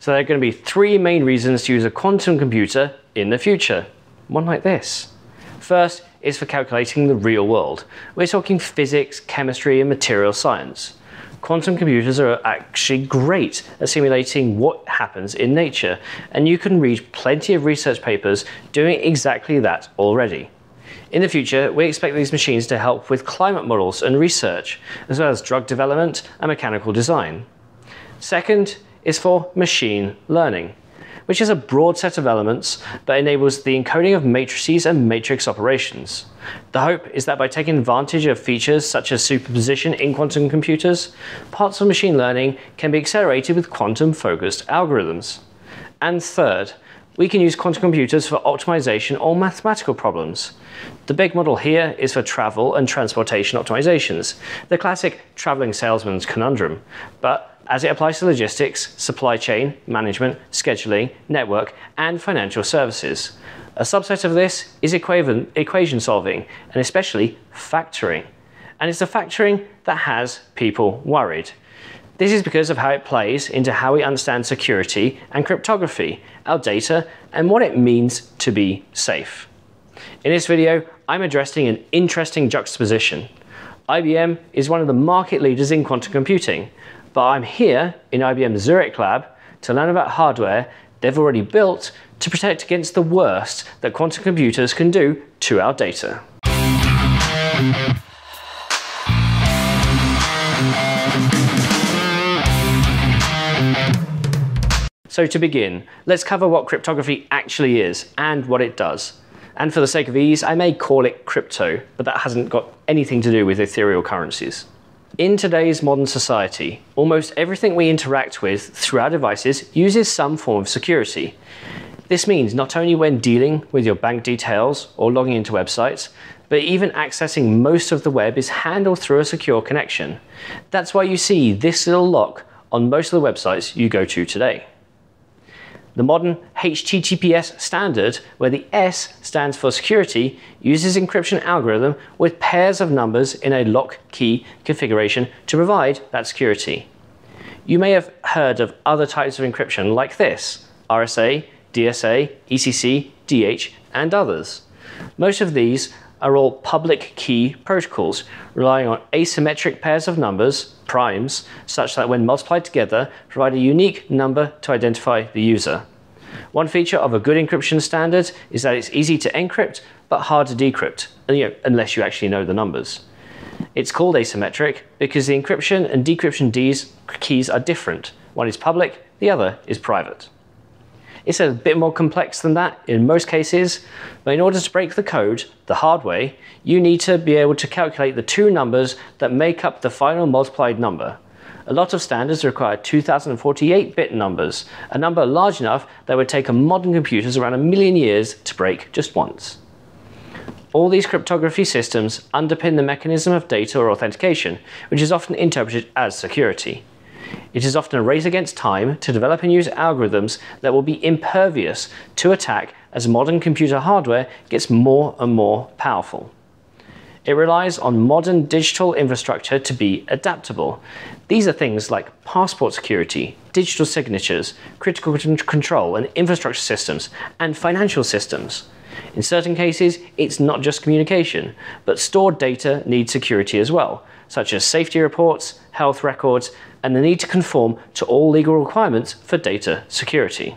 So there are going to be three main reasons to use a quantum computer in the future. One like this. First is for calculating the real world. We're talking physics, chemistry, and material science. Quantum computers are actually great at simulating what happens in nature, and you can read plenty of research papers doing exactly that already. In the future, we expect these machines to help with climate models and research, as well as drug development and mechanical design. Second is for machine learning, which is a broad set of elements that enables the encoding of matrices and matrix operations. The hope is that by taking advantage of features such as superposition in quantum computers, parts of machine learning can be accelerated with quantum-focused algorithms. And third, we can use quantum computers for optimization or mathematical problems. The big model here is for travel and transportation optimizations, the classic traveling salesman's conundrum, but as it applies to logistics, supply chain, management, scheduling, network, and financial services. A subset of this is equation solving, and especially factoring. And it's the factoring that has people worried. This is because of how it plays into how we understand security and cryptography, our data, and what it means to be safe. In this video, I'm addressing an interesting juxtaposition. IBM is one of the market leaders in quantum computing, but I'm here in IBM's Zurich lab to learn about hardware they've already built to protect against the worst that quantum computers can do to our data. So to begin, let's cover what cryptography actually is and what it does. And for the sake of ease, I may call it crypto, but that hasn't got anything to do with ethereal currencies. In today's modern society, almost everything we interact with through our devices uses some form of security. This means not only when dealing with your bank details or logging into websites, but even accessing most of the web is handled through a secure connection. That's why you see this little lock on most of the websites you go to today. The modern HTTPS standard, where the S stands for security, uses encryption algorithm with pairs of numbers in a lock-key configuration to provide that security. You may have heard of other types of encryption like this, RSA, DSA, ECC, DH, and others. Most of these are all public key protocols, relying on asymmetric pairs of numbers, primes, such that when multiplied together, provide a unique number to identify the user. One feature of a good encryption standard is that it's easy to encrypt, but hard to decrypt, unless you actually know the numbers. It's called asymmetric because the encryption and decryption keys are different. One is public, the other is private. It's a bit more complex than that in most cases, but in order to break the code the hard way, you need to be able to calculate the two numbers that make up the final multiplied number. A lot of standards require 2048-bit numbers, a number large enough that would take modern computers around 1 million years to break just once. All these cryptography systems underpin the mechanism of data or authentication, which is often interpreted as security. It is often a race against time to develop and use algorithms that will be impervious to attack as modern computer hardware gets more and more powerful. It relies on modern digital infrastructure to be adaptable. These are things like passport security, digital signatures, critical control and infrastructure systems, and financial systems. In certain cases, it's not just communication, but stored data needs security as well, such as safety reports, health records, and the need to conform to all legal requirements for data security.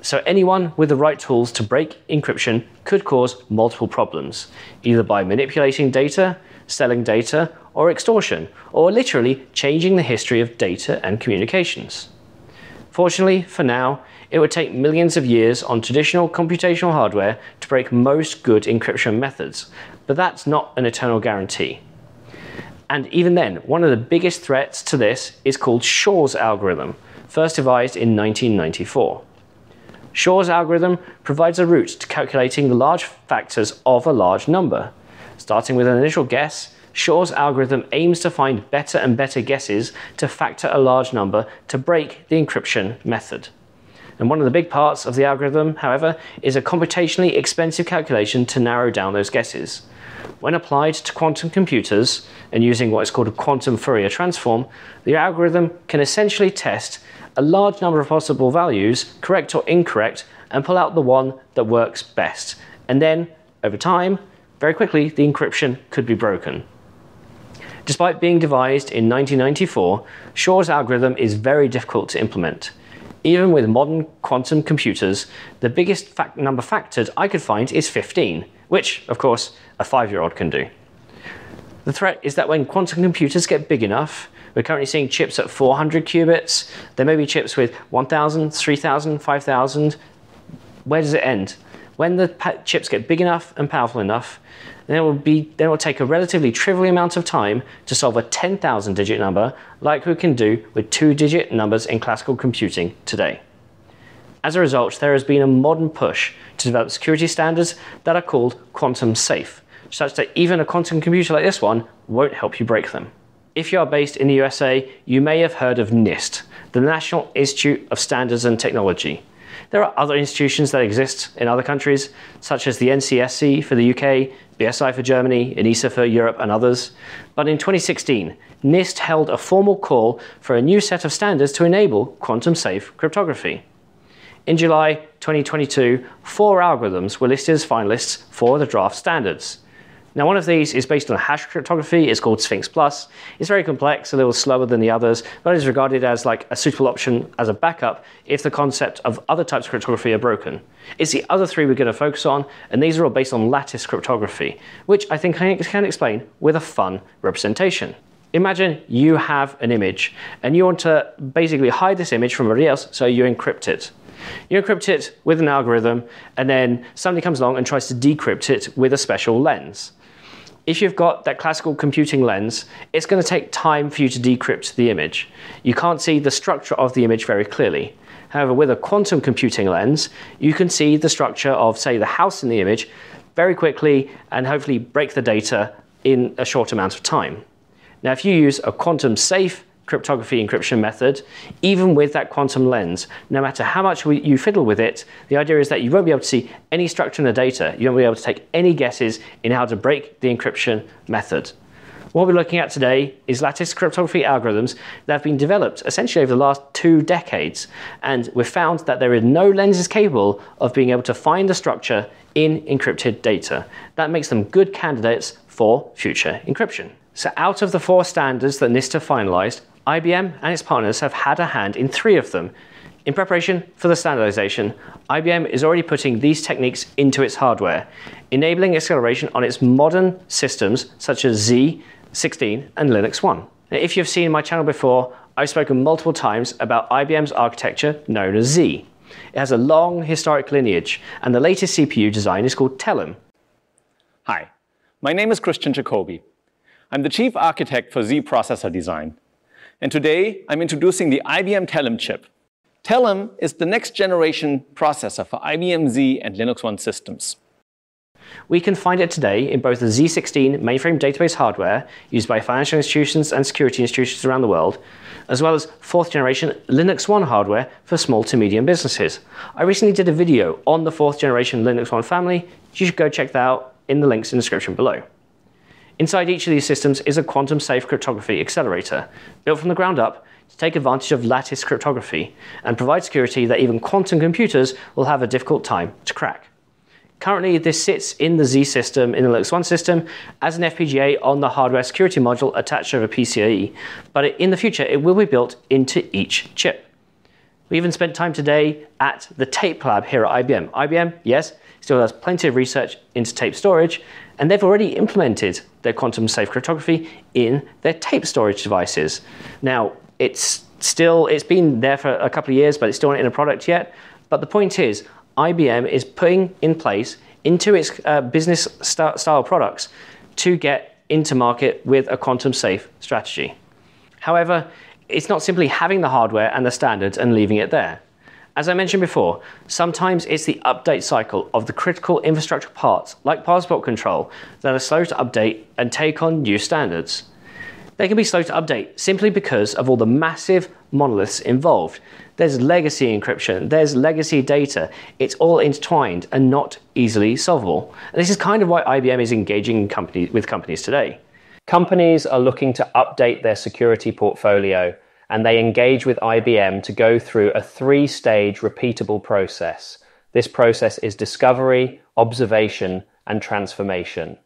So anyone with the right tools to break encryption could cause multiple problems, either by manipulating data, selling data, or extortion, or literally changing the history of data and communications. Fortunately, for now, it would take millions of years on traditional computational hardware to break most good encryption methods, but that's not an eternal guarantee. And even then, one of the biggest threats to this is called Shor's algorithm, first devised in 1994. Shor's algorithm provides a route to calculating the large factors of a large number. Starting with an initial guess, Shor's algorithm aims to find better and better guesses to factor a large number to break the encryption method. And one of the big parts of the algorithm, however, is a computationally expensive calculation to narrow down those guesses. When applied to quantum computers and using what is called a quantum Fourier transform, the algorithm can essentially test a large number of possible values, correct or incorrect, and pull out the one that works best. And then, over time, very quickly, the encryption could be broken. Despite being devised in 1994, Shor's algorithm is very difficult to implement. Even with modern quantum computers, the biggest number factored I could find is 15, which, of course, a 5-year-old can do. The threat is that when quantum computers get big enough, we're currently seeing chips at 400 qubits, there may be chips with 1,000, 3,000, 5,000. Where does it end? When the chips get big enough and powerful enough, then it will take a relatively trivial amount of time to solve a 10,000 digit number like we can do with 2-digit numbers in classical computing today. As a result, there has been a modern push to develop security standards that are called quantum safe, such that even a quantum computer like this one won't help you break them. If you are based in the USA, you may have heard of NIST, the National Institute of Standards and Technology. There are other institutions that exist in other countries, such as the NCSC for the UK, BSI for Germany, ENISA for Europe, and others. But in 2016, NIST held a formal call for a new set of standards to enable quantum-safe cryptography. In July 2022, 4 algorithms were listed as finalists for the draft standards. Now, one of these is based on hash cryptography. It's called Sphinx Plus. It's very complex, a little slower than the others, but is regarded as like a suitable option as a backup if the concept of other types of cryptography are broken. It's the other 3 we're going to focus on, and these are all based on lattice cryptography, which I think I can explain with a fun representation. Imagine you have an image, and you want to basically hide this image from everybody else, so you encrypt it. You encrypt it with an algorithm, and then somebody comes along and tries to decrypt it with a special lens. If you've got that classical computing lens, it's going to take time for you to decrypt the image. You can't see the structure of the image very clearly. However, with a quantum computing lens, you can see the structure of, say, the house in the image very quickly and hopefully break the data in a short amount of time. Now, if you use a quantum-safe cryptography encryption method, even with that quantum lens, no matter how much you fiddle with it, the idea is that you won't be able to see any structure in the data. You won't be able to take any guesses in how to break the encryption method. What we're looking at today is lattice cryptography algorithms that have been developed essentially over the last 2 decades, and we've found that there are no lenses capable of being able to find a structure in encrypted data. That makes them good candidates for future encryption. So out of the 4 standards that NIST have finalized, IBM and its partners have had a hand in 3 of them. In preparation for the standardization, IBM is already putting these techniques into its hardware, enabling acceleration on its modern systems such as Z16 and Linux One. Now, if you've seen my channel before, I've spoken multiple times about IBM's architecture known as Z. It has a long historic lineage, and the latest CPU design is called Telum. Hi, my name is Christian Jacobi. I'm the chief architect for Z processor design. And today, I'm introducing the IBM Telum chip. Telum is the next generation processor for IBM Z and Linux One systems. We can find it today in both the Z16 mainframe database hardware used by financial institutions and security institutions around the world, as well as 4th generation Linux One hardware for small to medium businesses. I recently did a video on the 4th generation Linux One family. You should go check that out in the links in the description below. Inside each of these systems is a quantum-safe cryptography accelerator, built from the ground up to take advantage of lattice cryptography and provide security that even quantum computers will have a difficult time to crack. Currently, this sits in the Z system, in the Linux One system, as an FPGA on the hardware security module attached over PCIe, but in the future, it will be built into each chip. We even spent time today at the tape lab here at IBM. IBM, yes, still does plenty of research into tape storage, and they've already implemented their quantum-safe cryptography in their tape storage devices. Now, it's been there for a couple of years, but it's still not in a product yet. But the point is, IBM is putting in place into its business style products to get into market with a quantum-safe strategy. However, it's not simply having the hardware and the standards and leaving it there. As I mentioned before, sometimes it's the update cycle of the critical infrastructure parts, like passport control, that are slow to update and take on new standards. They can be slow to update simply because of all the massive monoliths involved. There's legacy encryption, there's legacy data, it's all intertwined and not easily solvable. And this is kind of why IBM is engaging with companies today. Companies are looking to update their security portfolio and they engage with IBM to go through a three-stage repeatable process. This process is discovery, observation, and transformation.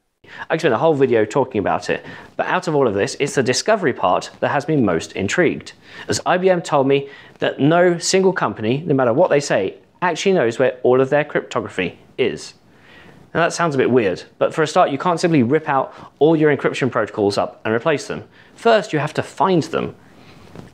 I could spend a whole video talking about it, but out of all of this, it's the discovery part that has me most intrigued, as IBM told me that no single company, no matter what they say, actually knows where all of their cryptography is. Now that sounds a bit weird, but for a start, you can't simply rip out all your encryption protocols up and replace them. First, you have to find them.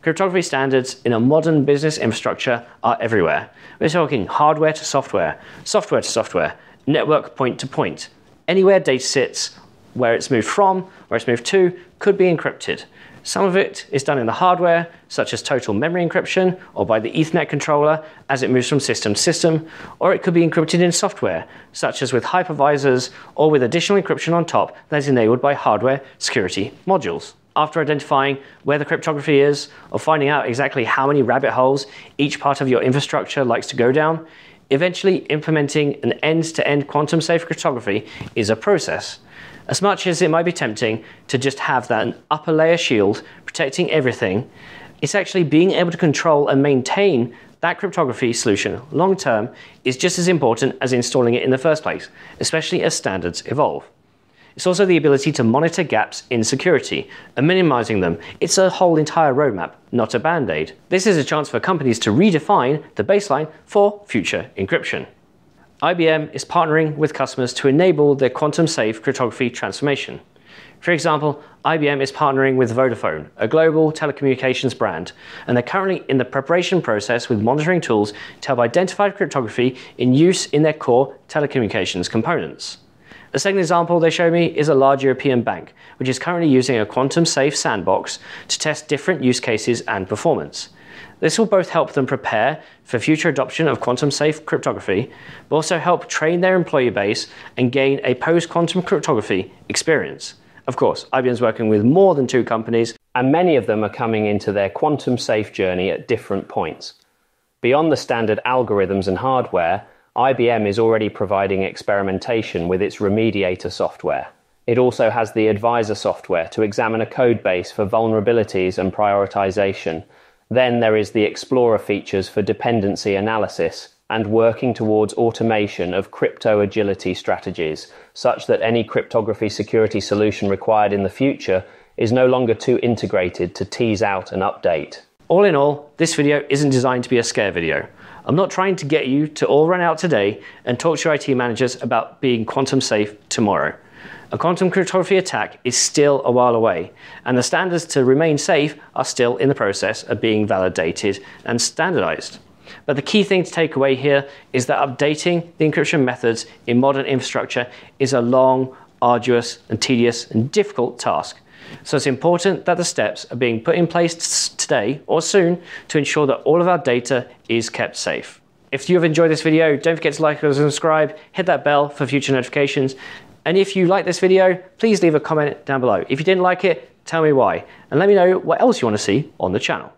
Cryptography standards in a modern business infrastructure are everywhere. We're talking hardware to software, software to software, network point to point. Anywhere data sits, where it's moved from, where it's moved to, could be encrypted. Some of it is done in the hardware, such as total memory encryption, or by the Ethernet controller as it moves from system to system, or it could be encrypted in software, such as with hypervisors, or with additional encryption on top that is enabled by hardware security modules. After identifying where the cryptography is, or finding out exactly how many rabbit holes each part of your infrastructure likes to go down, eventually implementing an end-to-end quantum-safe cryptography is a process. As much as it might be tempting to just have that upper layer shield protecting everything, it's actually being able to control and maintain that cryptography solution long-term is just as important as installing it in the first place, especially as standards evolve. It's also the ability to monitor gaps in security and minimizing them. It's a whole entire roadmap, not a band-aid. This is a chance for companies to redefine the baseline for future encryption. IBM is partnering with customers to enable their quantum-safe cryptography transformation. For example, IBM is partnering with Vodafone, a global telecommunications brand, and they're currently in the preparation process with monitoring tools to help identify cryptography in use in their core telecommunications components. The second example they show me is a large European bank, which is currently using a quantum-safe sandbox to test different use cases and performance. This will both help them prepare for future adoption of quantum-safe cryptography, but also help train their employee base and gain a post-quantum cryptography experience. Of course, IBM's working with more than 2 companies, and many of them are coming into their quantum-safe journey at different points. Beyond the standard algorithms and hardware, IBM is already providing experimentation with its Remediator software. It also has the Advisor software to examine a code base for vulnerabilities and prioritization. Then there is the Explorer features for dependency analysis and working towards automation of crypto agility strategies, such that any cryptography security solution required in the future is no longer too integrated to tease out and update. All in all, this video isn't designed to be a scare video. I'm not trying to get you to all run out today and talk to your IT managers about being quantum safe tomorrow. A quantum cryptography attack is still a while away, and the standards to remain safe are still in the process of being validated and standardized. But the key thing to take away here is that updating the encryption methods in modern infrastructure is a long, arduous, and tedious and difficult task. So it's important that the steps are being put in place today or soon to ensure that all of our data is kept safe. If you've enjoyed this video, don't forget to like and subscribe, hit that bell for future notifications. And if you like this video, please leave a comment down below. If you didn't like it, tell me why, and let me know what else you want to see on the channel.